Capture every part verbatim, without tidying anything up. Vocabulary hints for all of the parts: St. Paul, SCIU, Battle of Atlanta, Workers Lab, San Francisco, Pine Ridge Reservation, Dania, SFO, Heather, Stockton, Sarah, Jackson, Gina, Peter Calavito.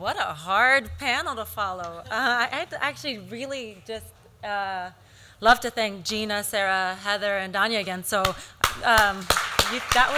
What a hard panel to follow. Uh, I actually really just uh, love to thank Gina, Sarah, Heather, and Dania again. So um, you, that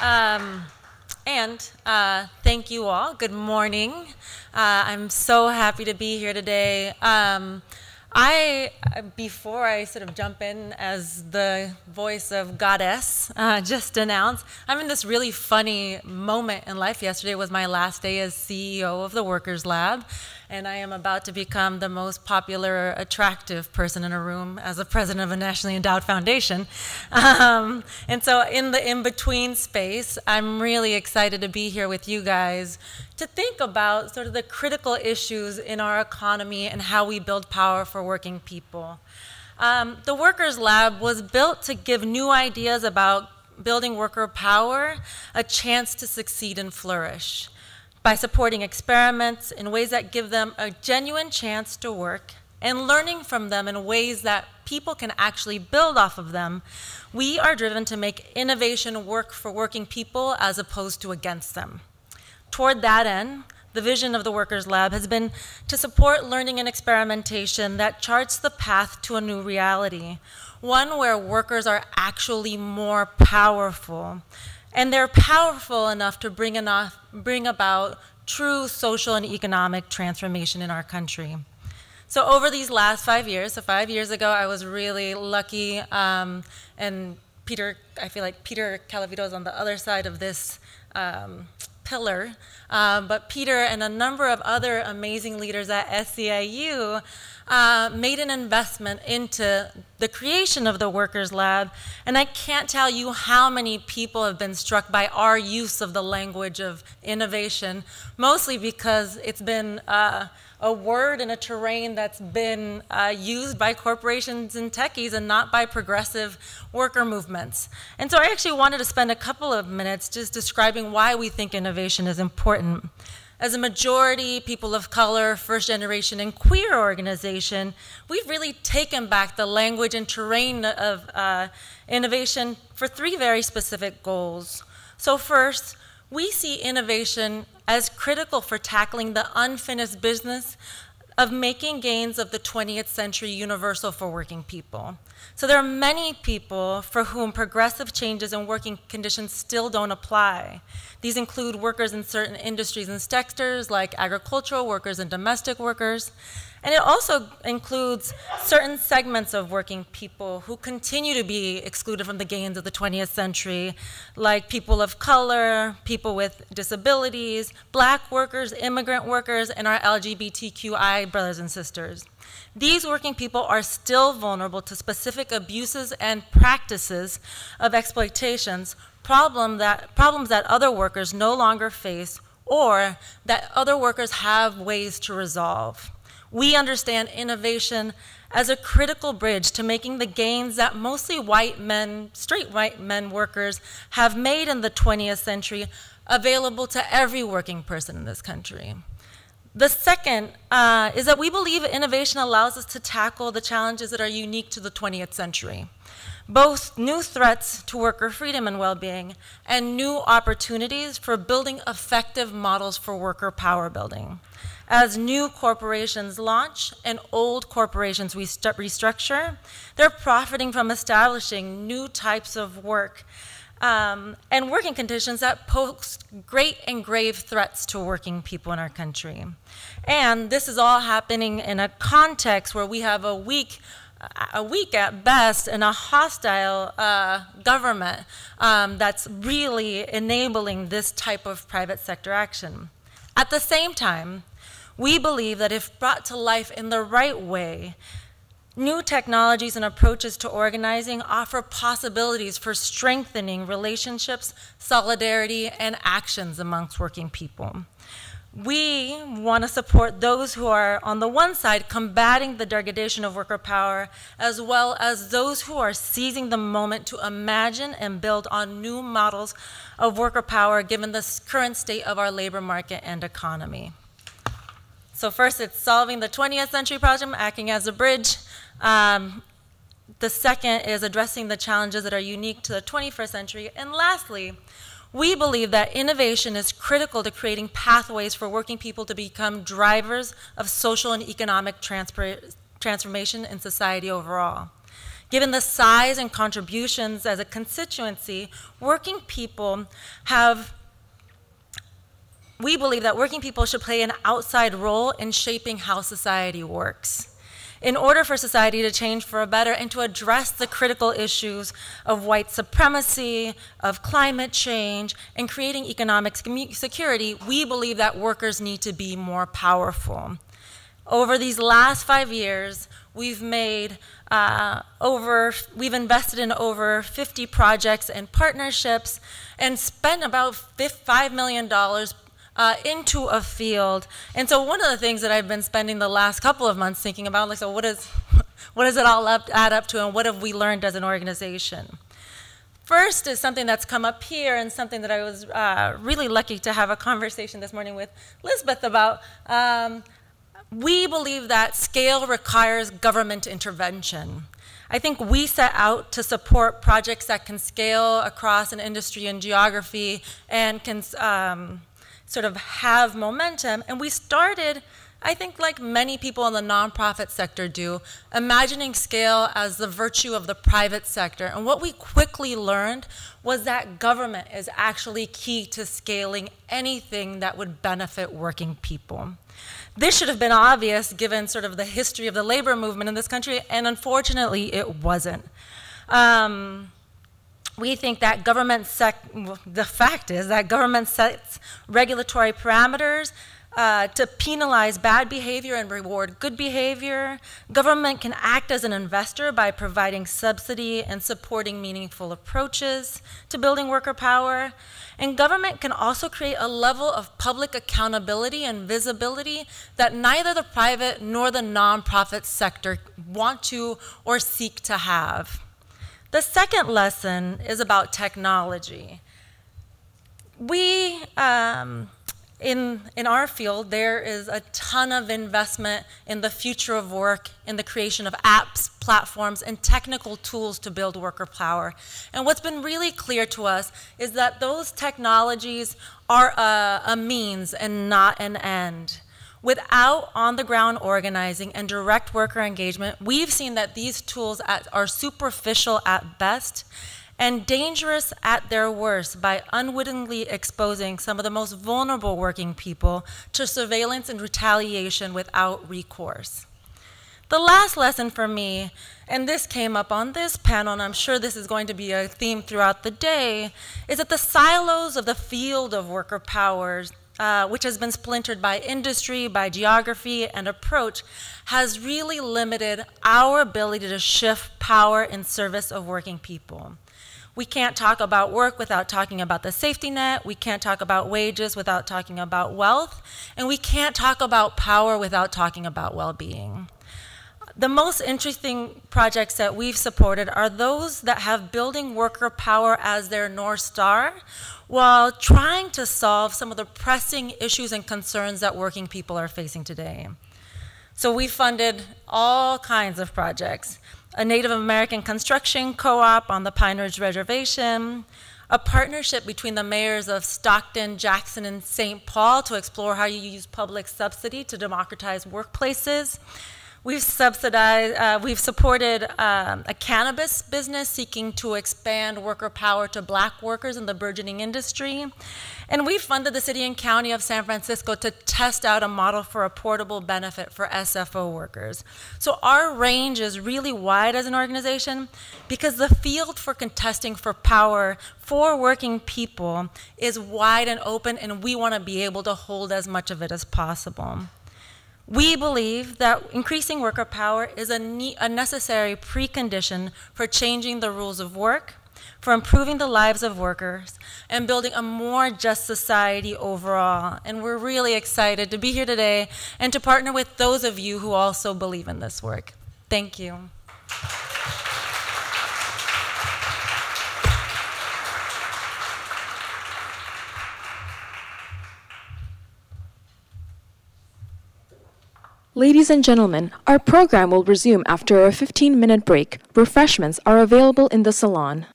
was amazing. Um, and uh, thank you all. Good morning. Uh, I'm so happy to be here today. Um, I, before I sort of jump in as the voice of goddess, uh, just announced, I'm in this really funny moment in life. Yesterday was my last day as C E O of the Workers Lab, and I am about to become the most popular, attractive person in a room as a president of a nationally endowed foundation. Um, and so in the in-between space, I'm really excited to be here with you guys to think about sort of the critical issues in our economy and how we build power for working people. Um, the Workers Lab was built to give new ideas about building worker power a chance to succeed and flourish by supporting experiments in ways that give them a genuine chance to work and learning from them in ways that people can actually build off of them. We are driven to make innovation work for working people as opposed to against them. Toward that end, the vision of the Workers Lab has been to support learning and experimentation that charts the path to a new reality, one where workers are actually more powerful. And they're powerful enough to bring, enough, bring about true social and economic transformation in our country. So over these last five years, so five years ago, I was really lucky, um, and Peter, I feel like Peter Calavito is on the other side of this um, pillar, um, but Peter and a number of other amazing leaders at S C I U uh, made an investment into the creation of the Workers Lab, and I can't tell you how many people have been struck by our use of the language of innovation, mostly because it's been uh, a word in a terrain that's been uh, used by corporations and techies and not by progressive worker movements. And so I actually wanted to spend a couple of minutes just describing why we think innovation is important. As a majority, people of color, first generation, and queer organization, we've really taken back the language and terrain of uh, innovation for three very specific goals. So first, we see innovation as critical for tackling the unfinished business of making gains of the twentieth century universal for working people. So there are many people for whom progressive changes in working conditions still don't apply. These include workers in certain industries and sectors like agricultural workers and domestic workers. And it also includes certain segments of working people who continue to be excluded from the gains of the twentieth century, like people of color, people with disabilities, black workers, immigrant workers, and our L G B T Q I brothers and sisters. These working people are still vulnerable to specific abuses and practices of exploitations, problem that, problems that other workers no longer face or that other workers have ways to resolve. We understand innovation as a critical bridge to making the gains that mostly white men, straight white men workers have made in the twentieth century available to every working person in this country. The second uh, is that we believe innovation allows us to tackle the challenges that are unique to the twentieth century, both new threats to worker freedom and well-being and new opportunities for building effective models for worker power building. As new corporations launch and old corporations we restructure, they're profiting from establishing new types of work Um, and working conditions that pose great and grave threats to working people in our country. And this is all happening in a context where we have a weak, a weak at best, and a hostile uh, government um, that's really enabling this type of private sector action. At the same time, we believe that if brought to life in the right way, new technologies and approaches to organizing offer possibilities for strengthening relationships, solidarity, and actions amongst working people. We want to support those who are, on the one side, combating the degradation of worker power, as well as those who are seizing the moment to imagine and build on new models of worker power given the current state of our labor market and economy. So first, it's solving the twentieth century problem, acting as a bridge. Um, the second is addressing the challenges that are unique to the twenty-first century. And lastly, We believe that innovation is critical to creating pathways for working people to become drivers of social and economic transformation in society overall. Given the size and contributions as a constituency, working people have, we believe that working people should play an outside role in shaping how society works. In order for society to change for a better and to address the critical issues of white supremacy, of climate change, and creating economic security, we believe that workers need to be more powerful. Over these last five years, we've made uh, over, we've invested in over fifty projects and partnerships and spent about five million dollars Uh, into a field. And so one of the things that I've been spending the last couple of months thinking about, like, so what is, what does it all up, add up to, and what have we learned as an organization? First is something that's come up here and something that I was uh, really lucky to have a conversation this morning with Elizabeth about. Um, we believe that scale requires government intervention. I think we set out to support projects that can scale across an industry and geography and can um, sort of have momentum. And we started, I think like many people in the nonprofit sector do, imagining scale as the virtue of the private sector. And what we quickly learned was that government is actually key to scaling anything that would benefit working people. This should have been obvious given sort of the history of the labor movement in this country, and unfortunately it wasn't. Um, We think that government sec the fact is that government sets regulatory parameters uh, to penalize bad behavior and reward good behavior. Government can act as an investor by providing subsidy and supporting meaningful approaches to building worker power. And government can also create a level of public accountability and visibility that neither the private nor the nonprofit sector want to or seek to have. The second lesson is about technology. We, um, in, in our field, there is a ton of investment in the future of work, in the creation of apps, platforms, and technical tools to build worker power. And what's been really clear to us is that those technologies are a, a means and not an end. Without on-the-ground organizing and direct worker engagement, we've seen that these tools at, are superficial at best and dangerous at their worst by unwittingly exposing some of the most vulnerable working people to surveillance and retaliation without recourse. The last lesson for me, and this came up on this panel, and I'm sure this is going to be a theme throughout the day, is that the silos of the field of worker powers, Uh, which has been splintered by industry, by geography, and approach, has really limited our ability to shift power in service of working people. We can't talk about work without talking about the safety net, we can't talk about wages without talking about wealth, and we can't talk about power without talking about well-being. The most interesting projects that we've supported are those that have building worker power as their North Star while trying to solve some of the pressing issues and concerns that working people are facing today. So we funded all kinds of projects. A Native American construction co-op on the Pine Ridge Reservation, a partnership between the mayors of Stockton, Jackson, and Saint Paul to explore how you use public subsidy to democratize workplaces. We've subsidized, uh, we've supported um, a cannabis business seeking to expand worker power to black workers in the burgeoning industry. And we funded the city and county of San Francisco to test out a model for a portable benefit for S F O workers. So our range is really wide as an organization because the field for contesting for power for working people is wide and open, and we want to be able to hold as much of it as possible. We believe that increasing worker power is a, ne a necessary precondition for changing the rules of work, for improving the lives of workers, and building a more just society overall. And we're really excited to be here today and to partner with those of you who also believe in this work. Thank you. Ladies and gentlemen, our program will resume after a fifteen-minute break. Refreshments are available in the salon.